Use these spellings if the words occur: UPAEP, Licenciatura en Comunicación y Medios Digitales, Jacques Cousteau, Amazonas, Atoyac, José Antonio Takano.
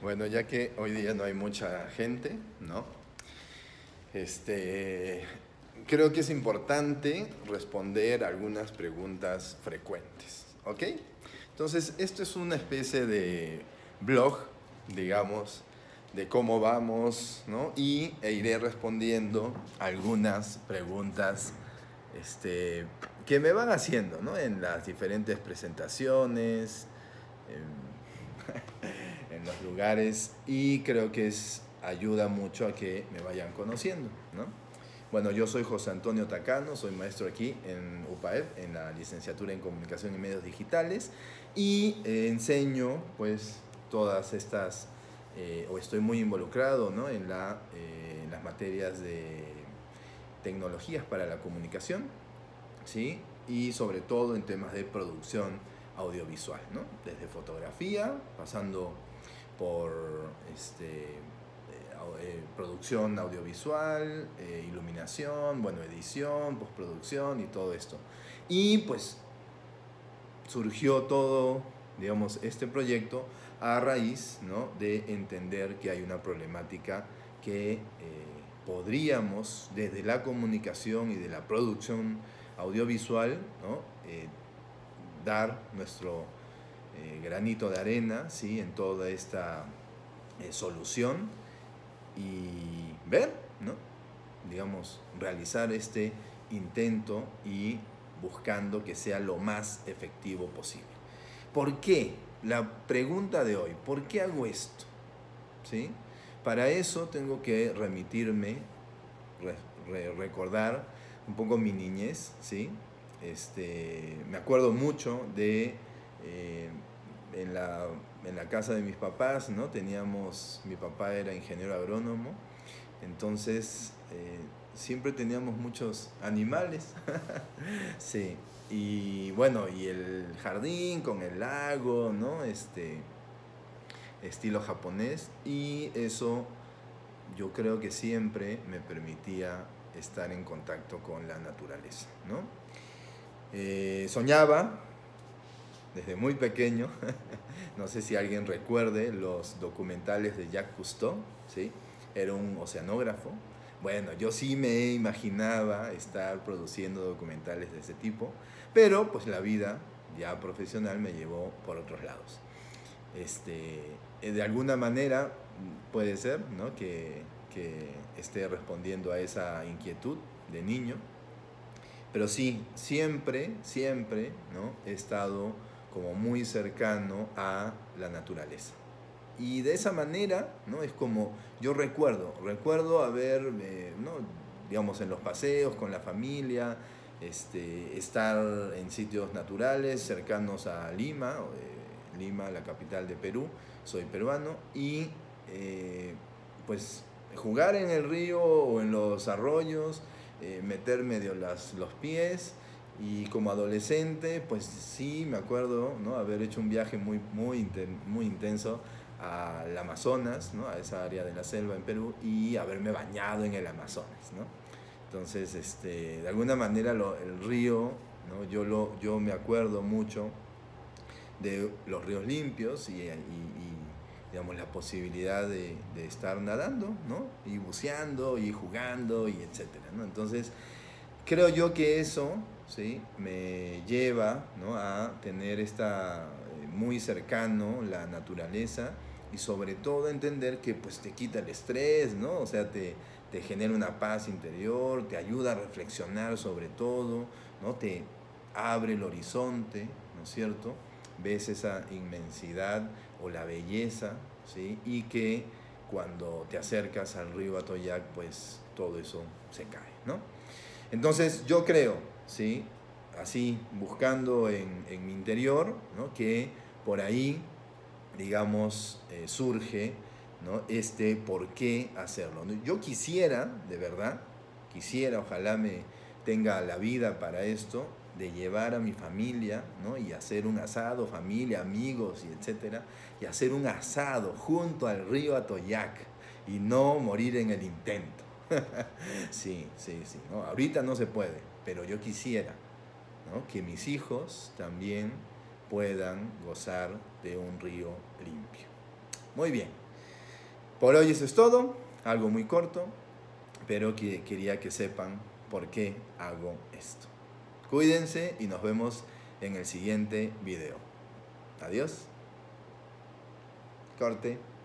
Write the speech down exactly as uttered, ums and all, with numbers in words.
Bueno, ya que hoy día no hay mucha gente, ¿no? Este, creo que es importante responder algunas preguntas frecuentes, ¿ok? Entonces, esto es una especie de blog, digamos, de cómo vamos, ¿no? Y e iré respondiendo algunas preguntas este, que me van haciendo, ¿no? En las diferentes presentaciones, en, en los lugares, y creo que es, ayuda mucho a que me vayan conociendo, ¿no? Bueno, yo soy José Antonio Takano, soy maestro aquí en U P A E P, en la Licenciatura en Comunicación y Medios Digitales, y eh, enseño, pues, todas estas, eh, o estoy muy involucrado, ¿no? en, la, eh, en las materias de tecnologías para la comunicación, ¿sí? Y sobre todo en temas de producción audiovisual, ¿no? Desde fotografía, pasando por este, Eh, producción audiovisual, eh, iluminación, bueno, edición, postproducción y todo esto. Y pues surgió todo, digamos, este proyecto a raíz, ¿no? de entender que hay una problemática que eh, podríamos, desde la comunicación y de la producción audiovisual, ¿no? eh, dar nuestro eh, granito de arena, ¿sí? en toda esta eh, solución. Y ver, ¿no? digamos, realizar este intento y buscando que sea lo más efectivo posible. ¿Por qué? La pregunta de hoy, ¿por qué hago esto? ¿Sí? Para eso tengo que remitirme, re, re, recordar un poco mi niñez, ¿sí? Este, me acuerdo mucho de... Eh, En la, en la casa de mis papás, ¿no? Teníamos, mi papá era ingeniero agrónomo, entonces eh, siempre teníamos muchos animales, sí, y bueno, y el jardín con el lago, ¿no? Este, estilo japonés, y eso yo creo que siempre me permitía estar en contacto con la naturaleza, ¿no? Eh, soñaba, desde muy pequeño, no sé si alguien recuerde los documentales de Jacques Cousteau, ¿sí? Era un oceanógrafo. Bueno, yo sí me imaginaba estar produciendo documentales de ese tipo, pero pues la vida ya profesional me llevó por otros lados. Este, de alguna manera puede ser, ¿no? que, que esté respondiendo a esa inquietud de niño, pero sí, siempre, siempre, ¿no? he estado como muy cercano a la naturaleza. Y de esa manera, ¿no? es como yo recuerdo, recuerdo haber, eh, ¿no? digamos, en los paseos con la familia, este, estar en sitios naturales cercanos a Lima, eh, Lima, la capital de Perú, soy peruano, y eh, pues jugar en el río o en los arroyos, eh, meter medio las, los pies. Y como adolescente, pues sí, me acuerdo, ¿no? haber hecho un viaje muy, muy, inten muy intenso al Amazonas, ¿no? a esa área de la selva en Perú, y haberme bañado en el Amazonas, ¿no? Entonces, este, de alguna manera, lo, el río, ¿no? yo, lo, yo me acuerdo mucho de los ríos limpios y, y, y digamos, la posibilidad de, de estar nadando, ¿no? y buceando, y jugando, y etcétera, ¿no? Entonces, creo yo que eso... ¿Sí? me lleva, ¿no? a tener esta, muy cercano la naturaleza, y sobre todo entender que pues te quita el estrés, ¿no? o sea, te, te genera una paz interior, te ayuda a reflexionar sobre todo, ¿no? te abre el horizonte, ¿no es cierto? ves esa inmensidad o la belleza, ¿sí? y que cuando te acercas al río Atoyac, pues todo eso se cae, ¿no? Entonces yo creo... ¿Sí? así buscando en, en mi interior, ¿no? que por ahí, digamos, eh, surge, ¿no? este por qué hacerlo. Yo quisiera, de verdad, quisiera, ojalá me tenga la vida para esto, de llevar a mi familia, ¿no? y hacer un asado, familia, amigos, y etcétera, y hacer un asado junto al río Atoyac y no morir en el intento. sí, sí, sí. ¿no? Ahorita no se puede. Pero yo quisiera, ¿no? que mis hijos también puedan gozar de un río limpio. Muy bien, Por hoy eso es todo, algo muy corto, pero que quería que sepan por qué hago esto. Cuídense y nos vemos en el siguiente video. Adiós. Corte.